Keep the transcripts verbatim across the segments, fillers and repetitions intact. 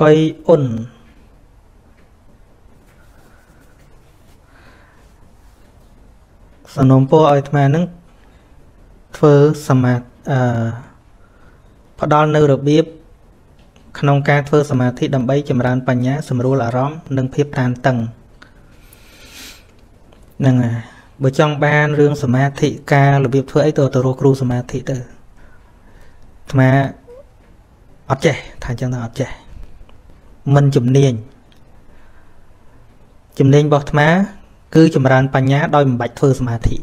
cây ồn sản phẩm của ai tham gia nâng phơi sầm mặt đo nêu được biết khả năng cao phơi sầm mặt thì đầm bay chìm ran bẩn nhá sầm rùa là róm nâng phép tan tầng nâng à bởi trong ban riêng sầm mặt thì ca là việc phơi từ từ rô sầm mặt thì từ mà ấp trẻ thành chân là ấp trẻ mình chùm niên chùm niên bọt má cứ chùm ran bẩn nhá đôi mình bạch phơi sầm mặt thì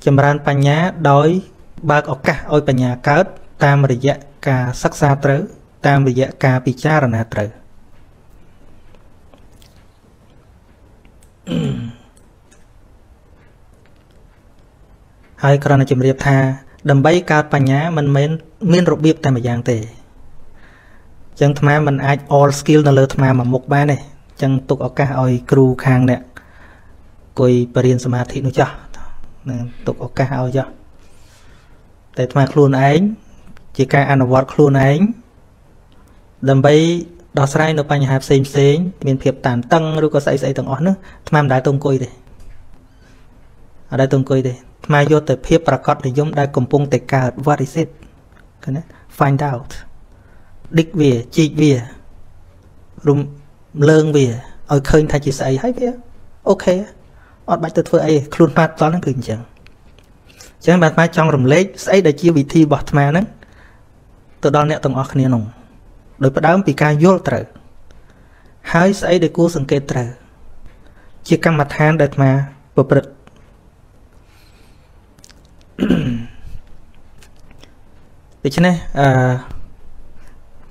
chùm ran bẩn nhá đôi ba có cả ôi bây nhà cát tam bây giờ cả sắc xa tới tam bây giờ cả bị cha rồi nè tới hai con là chìm riệp tha đầm bấy cát bây nhà mình miên miên rụp biệp tam bây giờ tề chẳng tham mình ai all skill là lơ tham mà một ba này chẳng tục ở cả ôi crew khang nè coi perian samadhi nó cho tục ở cả ôi cho để mà khuôn ánh chỉ ca ăn vặt khuôn ánh đầm bay đỏ say nó bay nhà xem xem miền phiệp tàn tăng rồi có say say tầng ón nữa tham đại tung côi đi ở đại tung côi đi mà vô tới phiệp bạc cọt để giống đại cầm pung tề cả vắt đi xếp cái này find out đích về chỉ về rung lương về ở khơi thay chỉ say hay thế ok ở bạch tật phơi khuôn mặt toán nó cứng chẳng chẳng bạn phải trong rừng lấy xây để chia vị thi bọt mà nắng từ đó nẹo tầng ở khné nồng đối với đám bị ca vô trở hái xây để cố sừng kê trở chia căng mặt hàng đợt mà bập bật vậy chứ này à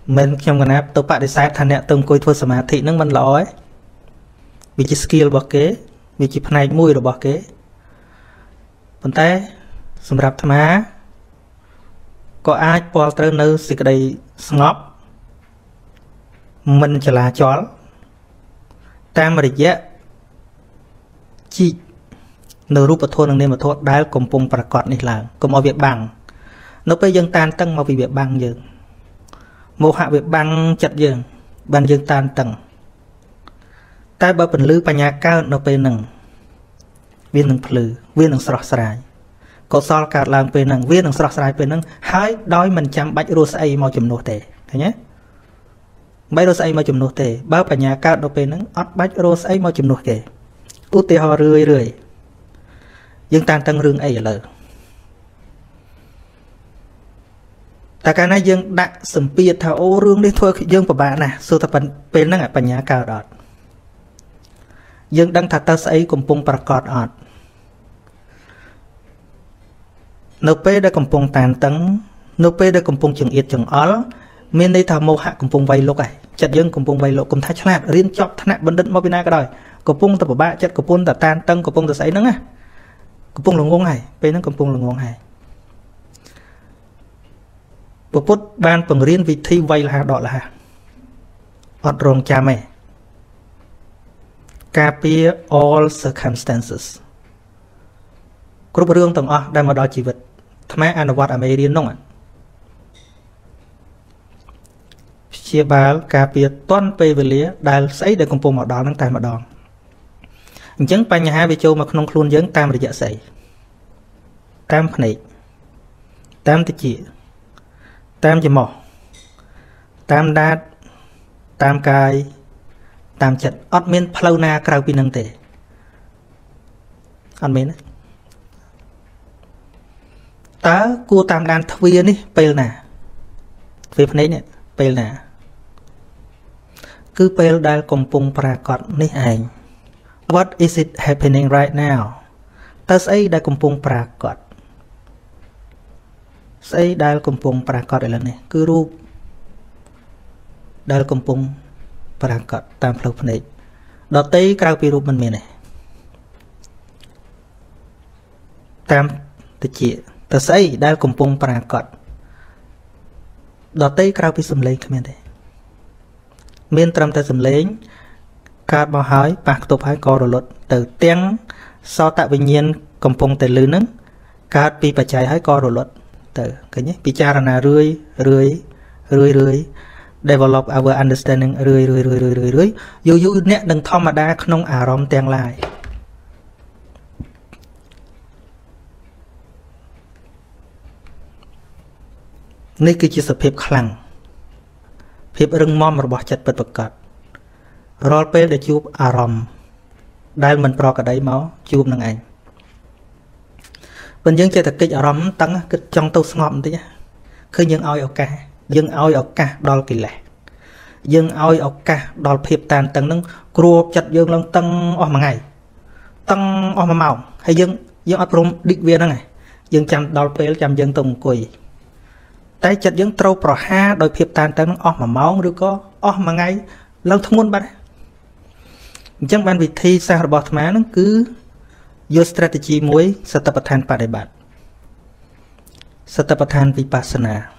mình trong cái này tôi phải để sai thành nẹo tầng coi thôi mà thị nước mình lõi vì chỉ skill bỏ kế vì chỉ phần này mui rồi bỏ kế vấn đề sầm rập tham á có ai bỏ tới nơi xịt đầy snob mình chỉ là chó tam mà để dễ chỉ nửa rúp vào thôn đằng này mà thốt đá cầm pung bạc cọt này là cầm mọi việc bằng nó bây dân tan tăng mà vì việc bằng giờ mô hạ việc bằng chặt giờ bàn dân tan tăng tai ba bình lư bà nhà cao nó bên nằng viên nằng phừ viên nằng sọt sài có so cả làm về năng viên năng sọt sài về năng hái đói mình chăm bạch rô say màu chùm nô tệ thấy nhé bạch rô say màu chùm nô tệ bao cả nhà cao độ về năng ấp bạch rô say màu chùm nô tệ út tê ho rười rười dương tan tăng rương ấy lờ ta cái này dương đặt sầm pia tháo rương đi thôi dương của bạn nè sưu tập về năng cả nhà cao đọt dương đang thắt ta say cùng pung bạc cọt ọt nô pê đã cầm pung tàn tấn nô pê đã cầm pung chừng yết chừng ó miền đây thảo mâu hạ cầm pung vay lộc ấy chặt dương cầm pung vay lộc cầm thái chát riêng chọc thằng nạn bận đứt mau bên ai cái đòi cầm pung tập ba chặt cầm pung tập tàn tấn cầm pung tập sấy nắng à cầm pung lồng ngông này pê nắng cầm pung lồng ngông này bộ phốt ban bằng riêng vị thi vay là đỏ là ọt rong cha mẹ copy all circumstances គ្រប់រឿងទាំងអស់ដែលមកដល់ជីវិតថ្មអនុវត្តអាមេរៀននោះអា ta cua tam đan thuyền đi, pel nè, về phần đấy nè, pel nè, cứ pel đang cầm pung pra cọt ní ảnh. What is it happening right now? Ta say đang cầm pung pra cọt, say đang cầm pung pra cọt đấy là nè, cứ rúp đang cầm pung pra cọt tam phẩu phần đấy. Đợt tây cào pi rúp mình mày này, tam tự chỉ ta xây đa cùng pung pra cọt đợt tây cào bị sầm lên cái này miền trầm ta sầm lên cát bao hái bạc tộc hái cò rồi lột từ tiếng so tại bình nhiên cùng pung từ lư nứng cát bị bạch trái hái cò rồi lột từ cái nhé bị cha là rưỡi rưỡi rưỡi rưỡi develop our understanding เรื่อยๆๆๆๆ Này kia sự phép khăng phép rừng mom rồi bỏ chặt bật bật cật rồi phép để chụp arom đây mình pro cả đấy máu chụp năng ảnh bên những chơi thật kịch arom tăng kịch trong tàu ngọm thế khi những ao ok những ao ok đo kỳ lạ những ao ok đo phép tàn tăng nâng cua chặt dương lông tăng ở một ngày tăng ở một màu hay dương dương arom định viên năng này dương chạm đo phép chạm dương tùng quỳ tại chặt những trâu pro ha đôi phép tan tan nó mà máu được có mà ngay lâu thông môn bạn chẳng bạn vị thi sao bỏ má nó cứ vô strategy muối satapathan tại bạn satapathan vipassana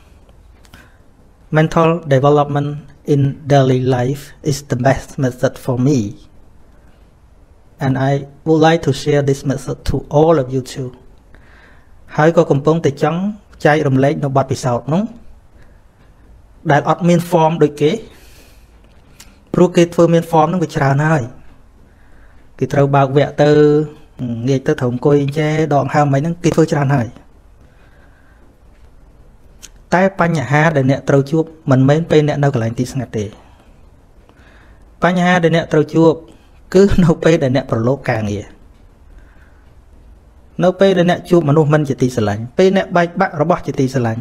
mental development in daily life is the best method for me and I would like to share this method to all of you too hãy có cùng phong tài trắng chạy rầm lấy nó bật bị sầu núng đại admin form đôi kế pro kế thôi admin form nó bị tràn hơi cái tàu bạc vẽ từ nghề từ thủng coi che đòn hàm mấy nó kế thôi tràn hơi tai pan nhà ha để nẹt tàu chuột mình mấy bên nẹt đâu cả lành tí sang tề pan nhà ha để nẹt tàu chuột cứ nấu pe để nẹt pro lô càng gì nó pe để nè chụp mà nô mình chỉ tì sờ lạnh pe nè bạch bạc robot chỉ tì sờ lạnh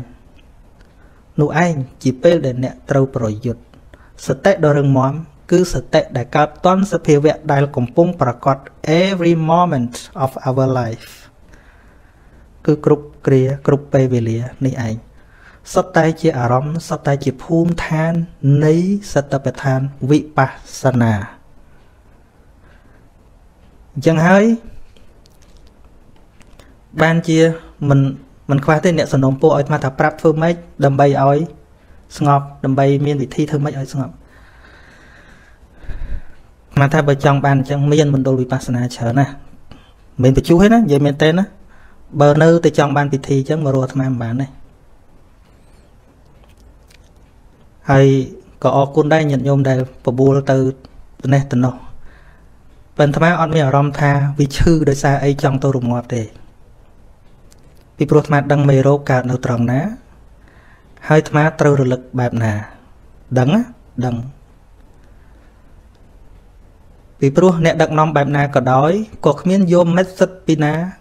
nô anh chỉ pe để nè trâu rồi giật sẹt đôi rừng móm cứ sẹt đại cả toàn sự phê vẹt đại công pung prakot every moment of our life cứ group kia group pe về lìa này anh sắp tay chỉ arom sắp tay chỉ phum than nấy sắp tay than vipassana chẳng hay ban chia mình mình khoa tới nẹt sờ nôm po mà thà prap phơi mấy đầm bay ói ngọc đầm bay miên vị thi thương mấy ói ngọc mà thà bờ trong ban trong miên mình đôi vipassana chờ nè mình phải chú hết á vậy mình tên á bờ nơ từ trong ban vị thi chẳng mà rùa tham bán này hay có côn đây nhận nhôm đây bờ bùa từ này từ nọ bên tham ăn miếng rom tha vì chư đời xa ấy trong tôi rụng ngọt để vì pro tham đăng mê rô cả đầu tròn ná hơi tham trâu lực bạp nà đắng á đắng vì pro nè đặng non bạp nà có đói có miếng vô mét sứt pina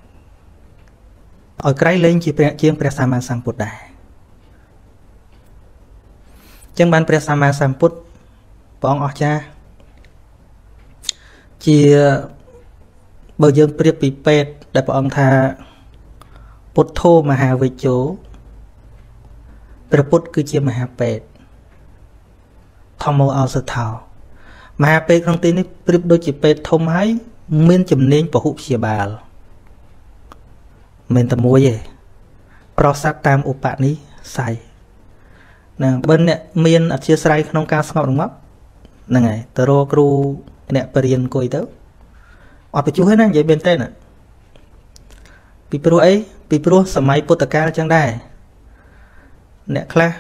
ở cái lên chỉ bẹn chiên bẹn sa ma sam put đài chân bàn bẹn sa ma sam put bọn ở cha chỉ bờ dương bẹn bị pet để bọn tha Phật thô mà hà với chỗ Phật Phật cứ chia mà hà bệt thông mô áo sơ thảo mà hà bệt trong tí này Phật đôi chỉ bệt thông hãy miên chùm nên bảo hụt xìa bà mình tầm mùa vậy pro sát tam ụ bạc ní xài bên này miên ở chia sài không ca sọc đúng không nè này tờ rô cru nè bà riêng cô ấy tớ ọt bà chú hết á vậy bên tên ạ vì Phật ấy vì pro sớm mai Phật ca chẳng đài nè kha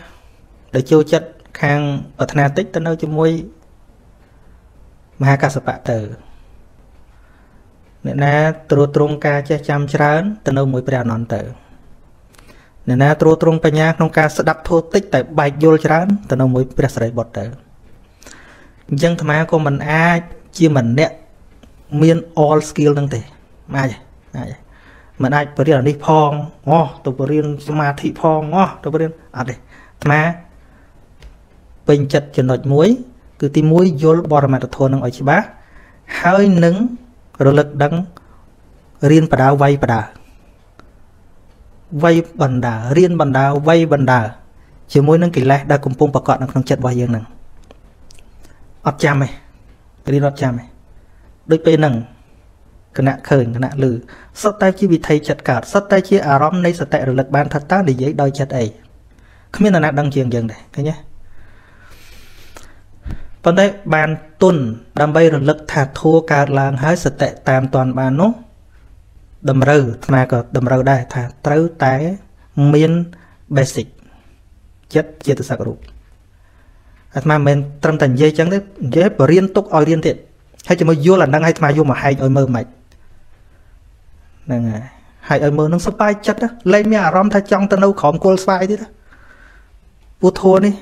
để chiêu chất khang ở thanh tích tới nơi cho môi mà ca sập bạ tử nè na trô trông ca che chăm chán tới nơi môi bèo non tử nè na trô trông pe nhạc nông ca sẽ đập thô tích tại bạch vô chán tới nơi môi bèo sậy bọt tử dân tham á của mình a chia mình nè miên all skill năng tề mà vậy mình ai bơi đi phong ngó tụi bơi mà thị phong ngó tụi bơi à đây mà bình chật cho nội muối cứ tí muối vô bỏ ra mà thôi năng ở chị bác hơi nứng rồi lực đắng riêng bà đào vay bà đào vay bần đà riêng bần đào vay bần đà chỉ muối nâng kỳ lạ đã cùng phong bà cọt nó không chật bao nhiêu nằng ấp cham này riêng ấp cham này đôi bên nằng cái nạ khởi cái nạ lử sắp tay chỉ bị thầy chặt cả sắp tay chỉ à róm này sắp tay lực ban thật ta để dễ đòi chặt ấy không biết là nạ đăng trường dừng này cái nhé còn đây bàn tuần đam bay lực thả thua cả làng hái sắp tay tam toàn bàn nó đầm râu mà có đầm râu đây thả trâu tái miên basic chất chia từ sạc rụp mà mình trầm tĩnh dây chẳng đấy dễ bỏ riêng túc ở riêng thiệt hay chỉ mới vô là đang hay mà vô mà hay ở mơ mệt nè hay ở mơ nó sắp bay chết đó lấy mẹ rom thay trong tao đâu khom cua sai thế đó u thua đi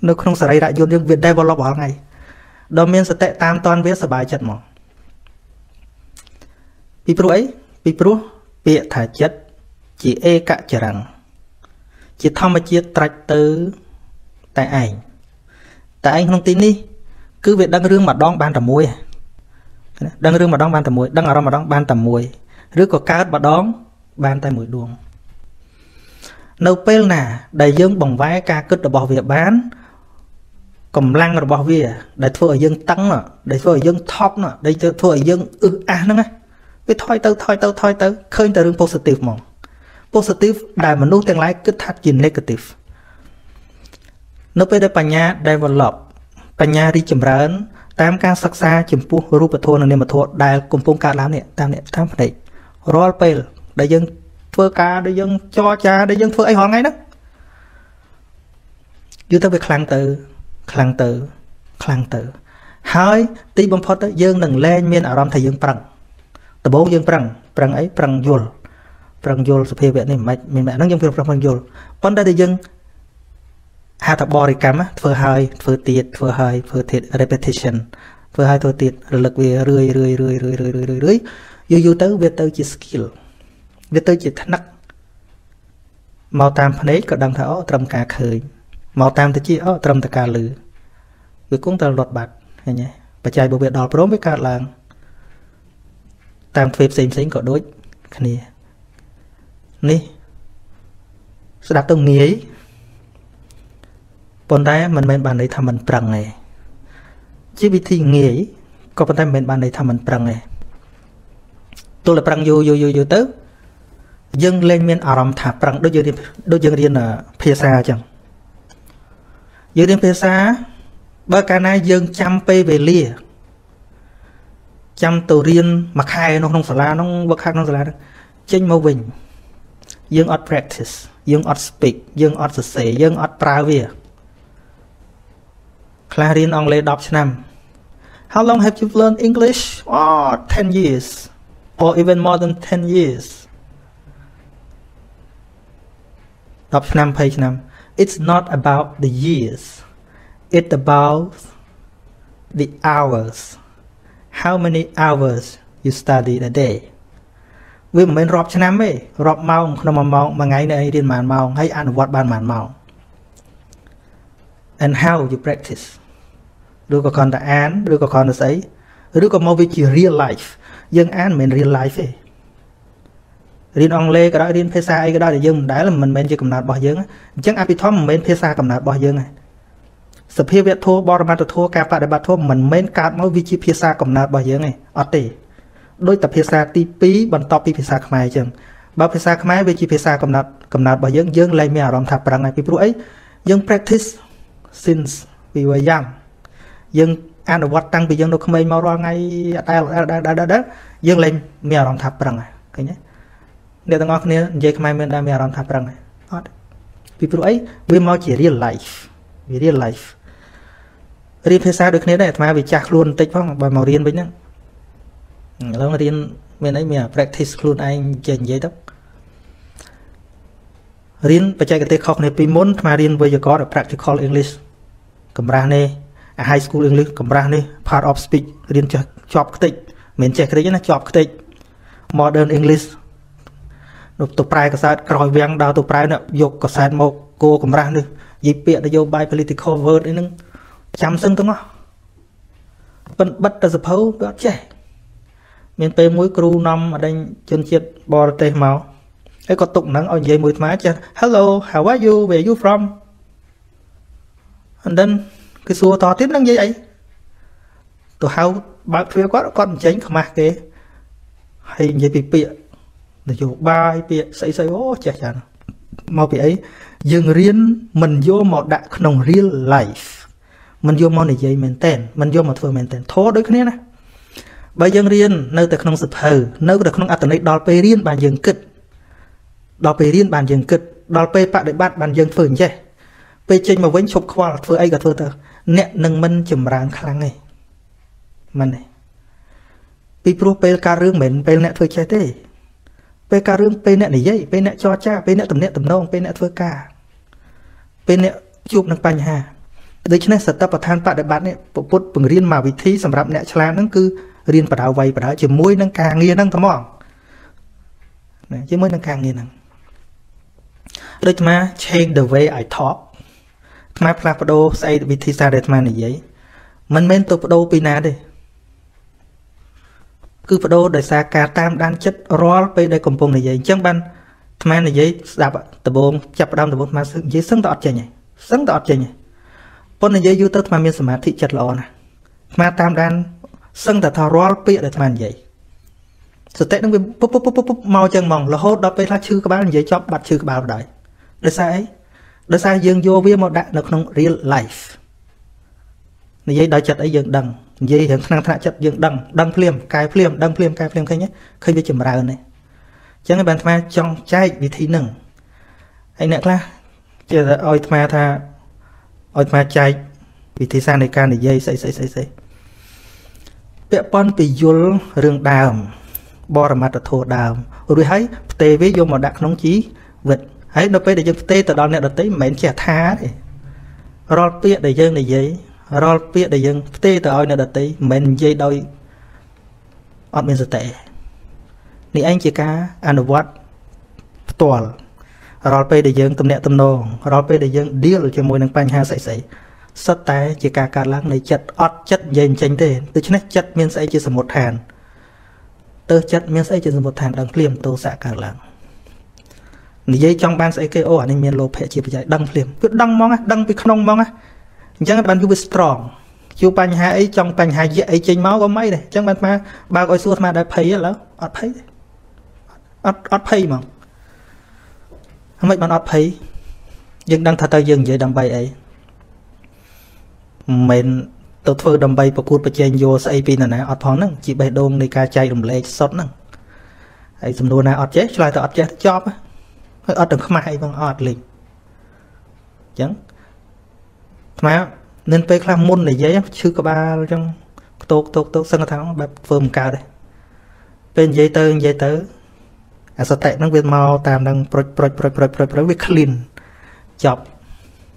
nó không xảy ra vô nhưng việc đây vào lo bỏ ngày đó miền sẽ tệ tam toàn biết sắp bay chết mỏ bị pro ấy bị pro bị thả chết chỉ e cả chả rằng chỉ thăm mà chia trạch từ tại ảnh tại anh không tin đi cứ việc đăng rương mà đón ban tầm môi đăng rương mà đón ban tầm môi đăng ở đâu mà đón ban tầm môi rước có cá mà đón ban tay mũi đuông nấu pel nà đại dương bằng vái ca cất được bảo vệ bán cầm lăng được bảo vệ để thua ở dương tăng nọ để thua ở dương thóc nọ để thua ở dương ư à nó nghe cái thoi tơ thoi tơ thoi tơ khơi từ rương positive mỏng positive đại mà nuôi tiếng lái cứ thắt gìn negative nó bây giờ bạn nhà develop bạn nhà đi chậm rãi tam ca sắc xa chậm phu rùa bạch thôn này mà thua đại cùng phong cả lắm nè tam nè tam phải roll pel đại dân thưa ca đại dân cho cha đại dân thưa ấy họ ngay đó dư tới việc khlang từ khlang từ khlang từ hai tí bấm phật dân đừng lên miền ở ram thầy dân prang từ bốn dân prang prang ấy prang yul prang yul sự phê viện này mày mình mẹ nó dân phê prang yul vấn đề dân hạ thập bò thì cắm vừa hơi vừa tiệt vừa hơi vừa tiệt repetition vừa hơi thôi tiệt lực về rười rười rười rười rười rười rưỡi dù dù tới việc tới chỉ skill việc tới chỉ thắc mắc màu tam đấy có đăng thảo trầm cả khởi màu tam thì chỉ ở trầm cả lử việc cũng từ luật bạc hay nhé và chạy bộ việc đòi rốn với cả làng tam phép xem xem có đối này nè sẽ đặt tôi nghĩ bọn ta mình mình bàn đấy tham mình prang này chỉ bị thi nghỉ có bọn ta mình bàn đấy tham mình prang này tôi là prang vô vô vô vô tới dân lên miền Ả Rập thả prang đối với đối với riêng là phía xa chẳng dưới đến phía xa ba cái này dân chăm pe về lia chăm tàu riêng mặc hai nó không phải là nó bậc khác nó là trên màu bình dân ở practice dân ở speak dân ở say dân ở pravia Clarin Anglais ten năm. How long have you learned English? Oh, ten years. Or even more than ten years. ten năm, page ten. It's not about the years. It's about the hours. How many hours you study a day? Vì mình rộp ten năm ấy. Rộp mong, không mong mong. Mà ngày này điên màn mong. Hay ăn vọt bàn màn mong. And how you practice. Đưa có con ta án, đưa có con ta sấy. Đưa có mong vì chỉ real life. Dân án mình real life ấy. Riêng ông Lê cái đó, riêng phê xa ấy cái đó là dân. Đấy là mình mình chỉ cầm nạt bỏ dân. Chẳng áp đi thói mình phê xa cầm nạt bỏ dân. Sự phê vẹt thô, bỏ ra mặt thô, cạp bạc đại bạc thô. Mình mình cạt mong vì chỉ phê xa cầm nạt bỏ dân. Ở tì. Đôi tập phê xa tí bí bằng tóc bí phê xa khmai chẳng. Bảo phê xa khmai vì chỉ phê xa cầm nạt cầm nạt bỏ dân. Dân lấy mẹ rõm thạp bằng này. Vì bố ấy dân practice since we were young. Dân ăn đồ vật tăng vì dân đâu không ai mau lo ngay đây là đây đây đây dân lên mèo làm tháp rằng này cái nhé để tao ngó cái này dây không ai mình đã mèo làm tháp rằng này vì lúc ấy vì mau chỉ real life vì real life riêng phía sau được cái này mà vì chặt luôn tích phong và màu riêng với nhá lâu là riêng mình ấy mèo practice luôn anh trên dây tóc riêng và chạy cái tê khóc này vì muốn mà riêng bây giờ có được practical English cầm ra nè high school English cầm ra nè part of speech riêng cho chọc cái tịch mình chạy cái đấy là chọc cái tịch modern English nộp tụ prai cái sát còi vang đào tụ prai nè dục cái sát một cô cầm ra nè dịp bịa nó vô bài political word đấy nưng chăm sưng đúng không vẫn bất ta suppose đó trẻ mình pe mũi crew năm ở đây chân chiết bò tê máu ấy có tụng nắng ở dưới mũi má chứ hello how are you where you from. And then, cái xua to tiếp năng gì vậy? Tụi hao bạn phía quá con tránh không mặc cái hay như bị bịa để dù bài bịa xây xây bố chả chả mau bị ấy dừng riêng mình vô một đại nồng real life mình vô món này dây mình tên mình vô một phương mình tên thô đối cái này nè bây dừng riêng nơi từ nồng sập hờ nơi từ nồng atlantic đòi pe riêng bàn dừng kịch đòi pe riêng bàn dừng kịch đòi pe bạn để bạn bàn dừng phừng chứ Bây giờ mà vẫn chụp khoa thưa ai cả thưa tờ nẹt nâng mình chùm ràng khăn này mình này bị pru pel cà rương mền pel nẹt thưa trái thế pel cà rương pel nẹt này dây pel nẹt cho cha pel nẹt tầm nẹt tầm nong pel nẹt thưa cà pel nẹt chụp nâng bánh hà đây cho nên sự tập than tại đại bản này bộ phốt bằng riêng mà vị thí sầm rạp nẹt chlan nâng cứ riêng vào đào vay vào đào chỉ muối nâng càng nghiêng nâng thầm mỏng này chỉ muối nâng càng nghiêng nâng đây mà change the way I talk mà phạt đồ say bị thi xa để mà này vậy mình men tụp đồ pina đi cứ phạt đồ để xa cả tam đang chất roll về đây cùng vùng này vậy chẳng ban mà này vậy đạp từ bồn chập đâm từ bồn mà dễ sáng tọt chơi nhỉ sáng tọt chơi nhỉ con này vậy youtube mà miền sầm thị chật lò nè mà tam đang sáng tọt thò roll về để mà vậy thực tế nó bị pop pop pop pop màu chân mỏng là hốt đó về là chư các bạn vậy cho bật chư các bạn đấy để xa ấy đó sao dương vô với một đại nó không real life này vậy đại chật ấy dương đằng vậy hiện năng thạ chật dương đằng đằng phim cài phim đằng phim cài phim khơi nhé khơi với chìm rào này chẳng cái bàn thà trong trái vị thí nừng anh nè là chờ oi thà thà oi thà trái vị thí sang này ca này dây xây xây xây xây bẹ pon bị yul rừng đàm bò mặt là thô đàm rồi thấy tê với vô một đại nóng chí vịt ấy nó phải để dân tê từ đó nè tới mến trẻ thá này rồi biết để dân này giấy rồi biết để dân tê từ oi nè đợt tới mến dây đôi ở bên giờ tệ thì anh chỉ cá ăn được quát toàn rồi bây để dân tầm nè tầm nô rồi bây để dân điêu cho môi năng pan ha sậy sậy sắt tay chỉ cá cá lăng này chất ót chất dền tránh tê từ chỗ này chất miên sậy chỉ sầm một thàn từ chất miên sậy chỉ sầm một thàn đang liềm tô xạ cá lăng vậy trong ban sẽ kêu ô anh miền lô hệ chỉ phải đăng liền cứ đăng mong á đăng bị không mong á chẳng bạn cứ bị strong chịu bàn hai ấy trong bàn hai ấy trên máu có mấy này chẳng bạn mà ba coi suốt mà đã thấy á lỡ ót thấy ót thấy mà mấy bạn ót thấy nhưng đang thật tao dừng vậy đầm bay ấy mình tao thưa đầm bay và cuột và chen vô say pin này nè ót phong nè chỉ bày đôn này ca chay đồng lệ sót nè ấy sầm đua này ót chết lại tao ót chết job á ở từng mai bằng ọt liền chẳng mà nên về làm môn này dễ chứ có ba trong tốt tốt tốt sân thắng bẹp phơm cao đây bên dây tơ dây tơ à sao tệ nó viên màu tam đang pro pro pro pro pro pro với clean chọc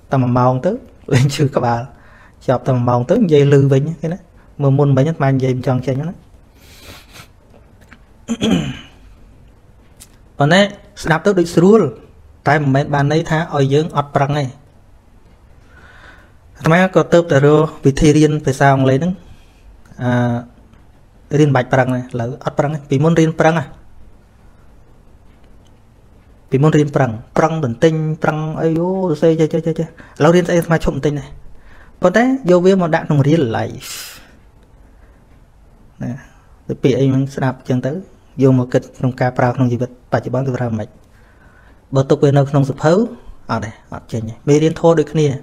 tầm màu tới lên chứ các bạn chọc tầm màu tới dây lư với nhé cái đó mà môn mấy nhất mang dây tròn chơi nó còn đấy đáp tới được sưu tại một bàn ấy thả ở dưỡng ọt bằng này mà có tớp tờ rô vì thi riêng phải sao lấy nâng à, riêng bạch bằng này là ọt bằng này vì môn riêng bằng à vì môn riêng bằng bằng bình tinh bằng ấy ô xe chơi chơi chơi chơi lâu riêng sẽ mà trộm tinh này có thế vô với một đạn đồng riêng lại nè rồi bị anh đáp chân tới vô một kịch trong ca prao trong gì vật và chỉ bán từ ra mày bớt tục về nơi không sụp hấu ở đây ở trên này mê điên thô được nè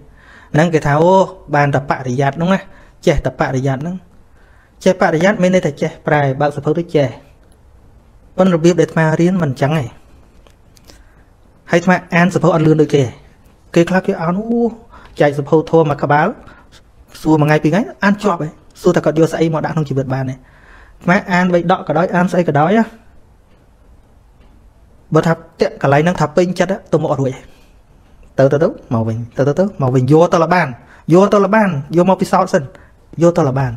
nâng cái tháo bàn tập bạ để giặt đúng không chè tập bạ để giặt đúng chè bạ để giặt mấy nơi thạch chè prai bạn sụp hấu tới chè con được biết để mà riêng mình trắng này hay mà ăn sụp hấu ăn lươn đôi kề kê khác cái áo nú chạy sụp hấu thô mà cả báo xua mà ngay bị ngay ăn cho vậy xua ta còn vô say mà đã không chỉ vượt bàn này má ăn vậy đọ cả đói ăn say cả đói á bớt thập tiện cả lấy năng thập pin chất á tôi mò đuổi tớ tớ tớ màu bình tớ tớ tớ màu bình vô tao là bàn vô tao là bàn vô mau phía sau sân vô tao là bàn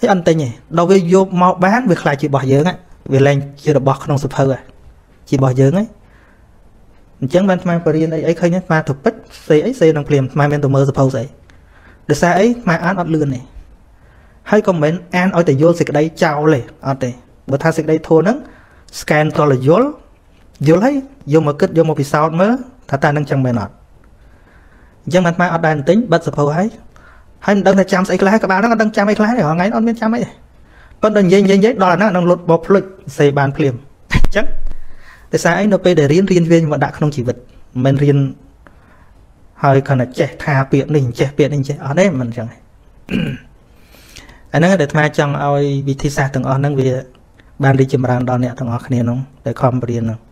thế ăn tây nhỉ đâu với vô mau bán việc lại chỉ bỏ dưỡng á vì lên chưa được bỏ không sụp hơi à chỉ bỏ dưỡng ấy chẳng ban mai parin ấy ấy khơi nhất ma thuộc bích xây ấy xây đang phèm mai men tôi mơ sụp hơi vậy để xa ấy mai ăn ăn lươn này hay comment an ở tại vô dịch đây chào lệ ở đây bữa tha dịch đây thô nắng scan to là vô vô lấy vô mà kết vô một vì sao mới thà ta đang chẳng mệt nọt dân mặt mai ở đàn tính bắt sập hầu ấy hay đang là chăm sóc lá các bạn đang đang chăm sóc lá để họ ngay nó biết chăm ấy con đừng dây dây dây đó là nó đang lột bọc lụt xây bàn phim chắc tại sao ấy nó về để riêng riêng viên mà đã không chỉ vật mình riêng hơi còn là trẻ thà biện mình trẻ biện mình trẻ ở đây mình chẳng anh nói để mai chẳng ao vị thí xa từng ở năng về ban đi chìm ràng đo nẹt từng ở khné nông để com bền nông.